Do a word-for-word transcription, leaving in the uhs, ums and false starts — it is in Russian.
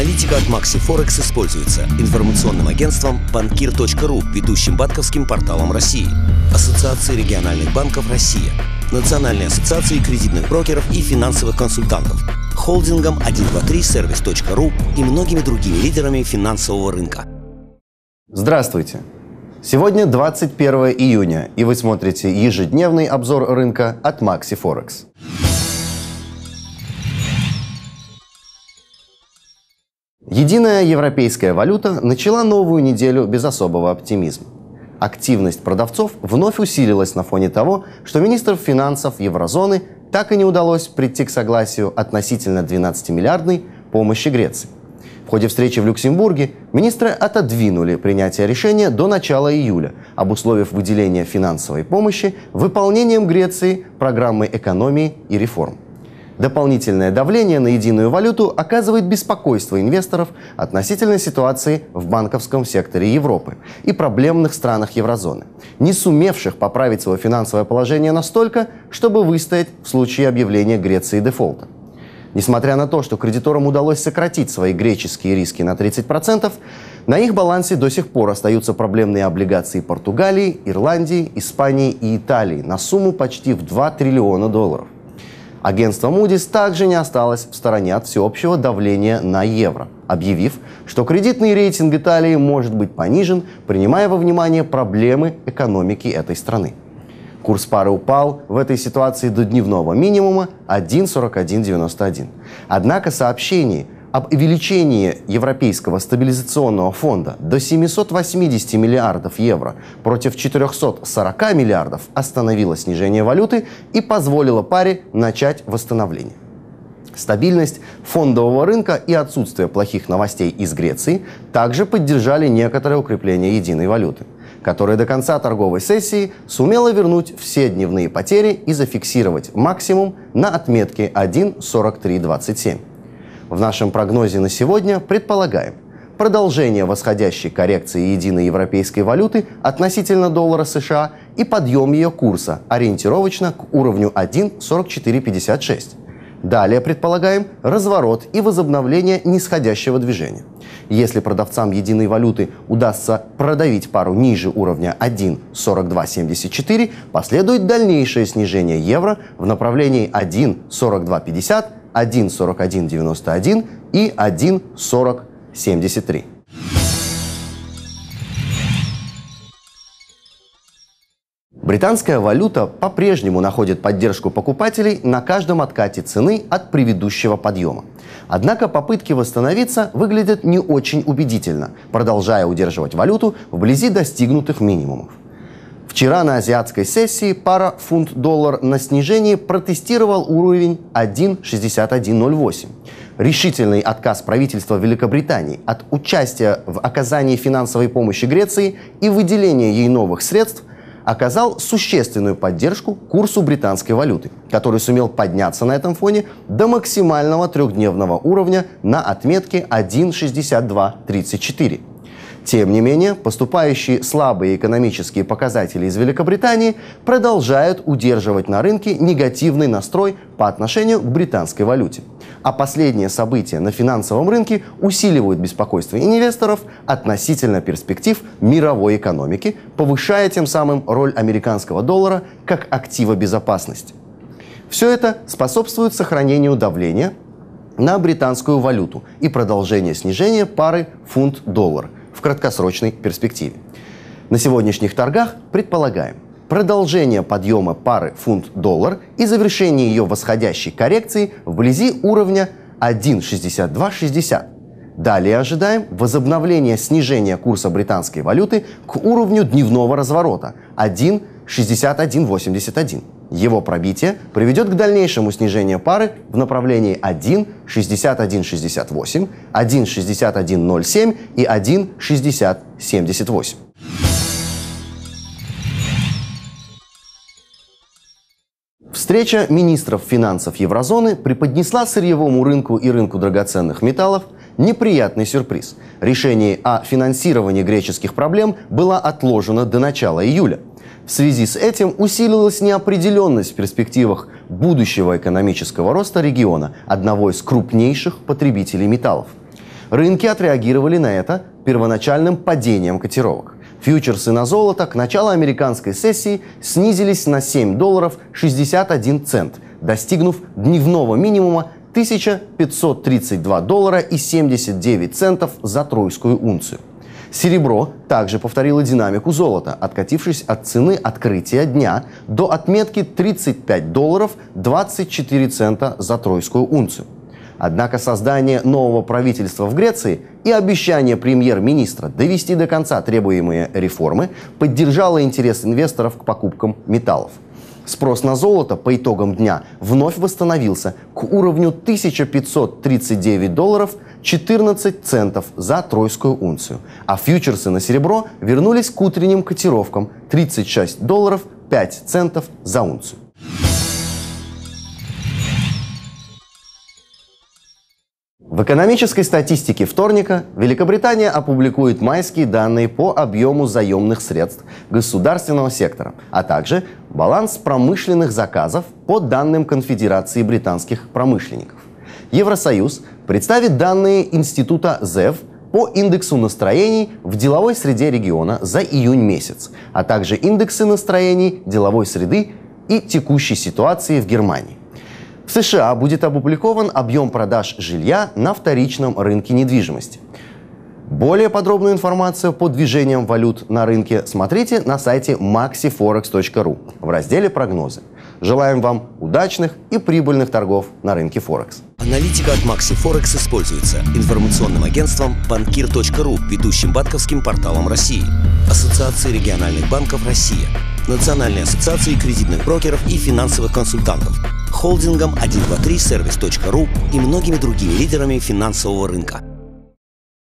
Аналитика от MaxiForex используется информационным агентством Банкир точка ру, ведущим банковским порталом России, Ассоциацией региональных банков России, Национальной ассоциацией кредитных брокеров и финансовых консультантов, холдингом один два три сервис точка ру и многими другими лидерами финансового рынка. Здравствуйте! Сегодня двадцать первое июня, и вы смотрите ежедневный обзор рынка от MaxiForex. Единая европейская валюта начала новую неделю без особого оптимизма. Активность продавцов вновь усилилась на фоне того, что министрам финансов еврозоны так и не удалось прийти к согласию относительно двенадцатимиллиардной помощи Греции. В ходе встречи в Люксембурге министры отодвинули принятие решения до начала июля, обусловив выделение финансовой помощи выполнением Греции программы экономии и реформ. Дополнительное давление на единую валюту оказывает беспокойство инвесторов относительно ситуации в банковском секторе Европы и проблемных странах еврозоны, не сумевших поправить свое финансовое положение настолько, чтобы выстоять в случае объявления Греции дефолта. Несмотря на то, что кредиторам удалось сократить свои греческие риски на тридцать процентов, на их балансе до сих пор остаются проблемные облигации Португалии, Ирландии, Испании и Италии на сумму почти в два триллиона долларов. Агентство Moody's также не осталось в стороне от всеобщего давления на евро, объявив, что кредитный рейтинг Италии может быть понижен, принимая во внимание проблемы экономики этой страны. Курс пары упал в этой ситуации до дневного минимума один сорок один девяносто один. Однако сообщение об увеличении Европейского стабилизационного фонда до семисот восьмидесяти миллиардов евро против четырехсот сорока миллиардов остановило снижение валюты и позволило паре начать восстановление. Стабильность фондового рынка и отсутствие плохих новостей из Греции также поддержали некоторое укрепление единой валюты, которая до конца торговой сессии сумела вернуть все дневные потери и зафиксировать максимум на отметке один сорок три двадцать семь. В нашем прогнозе на сегодня предполагаем продолжение восходящей коррекции единой европейской валюты относительно доллара США и подъем ее курса ориентировочно к уровню один сорок четыре пятьдесят шесть. Далее предполагаем разворот и возобновление нисходящего движения. Если продавцам единой валюты удастся продавить пару ниже уровня один сорок два семьдесят четыре, последует дальнейшее снижение евро в направлении один сорок два пятьдесят, один сорок один девяносто один и один сорок семьдесят три. Британская валюта по-прежнему находит поддержку покупателей на каждом откате цены от предыдущего подъема. Однако попытки восстановиться выглядят не очень убедительно, продолжая удерживать валюту вблизи достигнутых минимумов. Вчера на азиатской сессии пара фунт-доллар на снижении протестировал уровень один шестьдесят один ноль восемь. Решительный отказ правительства Великобритании от участия в оказании финансовой помощи Греции и выделения ей новых средств оказал существенную поддержку курсу британской валюты, который сумел подняться на этом фоне до максимального трехдневного уровня на отметке один шестьдесят два тридцать четыре. Тем не менее, поступающие слабые экономические показатели из Великобритании продолжают удерживать на рынке негативный настрой по отношению к британской валюте. А последние события на финансовом рынке усиливают беспокойство инвесторов относительно перспектив мировой экономики, повышая тем самым роль американского доллара как актива безопасности. Все это способствует сохранению давления на британскую валюту и продолжению снижения пары фунт-доллар в краткосрочной перспективе. На сегодняшних торгах предполагаем продолжение подъема пары фунт-доллар и завершение ее восходящей коррекции вблизи уровня один шестьдесят два шестьдесят. Далее ожидаем возобновления снижения курса британской валюты к уровню дневного разворота один шестьдесят один восемьдесят один. Его пробитие приведет к дальнейшему снижению пары в направлении один шестьдесят один шестьдесят восемь, один шестьдесят один ноль семь и один шестьдесят семьдесят восемь. Встреча министров финансов еврозоны преподнесла сырьевому рынку и рынку драгоценных металлов неприятный сюрприз. Решение о финансировании греческих проблем было отложено до начала июля. В связи с этим усилилась неопределенность в перспективах будущего экономического роста региона, одного из крупнейших потребителей металлов. Рынки отреагировали на это первоначальным падением котировок. Фьючерсы на золото к началу американской сессии снизились на семь долларов шестьдесят один цент, достигнув дневного минимума тысяча пятьсот тридцать два доллара и семьдесят девять центов за тройскую унцию. Серебро также повторило динамику золота, откатившись от цены открытия дня до отметки тридцать пять долларов двадцать четыре цента за тройскую унцию. Однако создание нового правительства в Греции и обещание премьер-министра довести до конца требуемые реформы поддержало интерес инвесторов к покупкам металлов. Спрос на золото по итогам дня вновь восстановился к уровню тысяча пятьсот тридцать девять долларов четырнадцать центов за тройскую унцию, а фьючерсы на серебро вернулись к утренним котировкам тридцать шесть долларов пять центов за унцию. В экономической статистике вторника Великобритания опубликует майские данные по объему заемных средств государственного сектора, а также баланс промышленных заказов по данным Конфедерации британских промышленников. Евросоюз представит данные Института зэв по индексу настроений в деловой среде региона за июнь месяц, а также индексы настроений, деловой среды и текущей ситуации в Германии. В США будет опубликован объем продаж жилья на вторичном рынке недвижимости. Более подробную информацию по движениям валют на рынке смотрите на сайте максифорекс точка ру в разделе «Прогнозы». Желаем вам удачных и прибыльных торгов на рынке Форекс. Аналитика от MaxiForex используется информационным агентством банкир точка ру, ведущим банковским порталом России, Ассоциацией региональных банков России, Национальной ассоциацией кредитных брокеров и финансовых консультантов, холдингом один два три сервис точка ру и многими другими лидерами финансового рынка.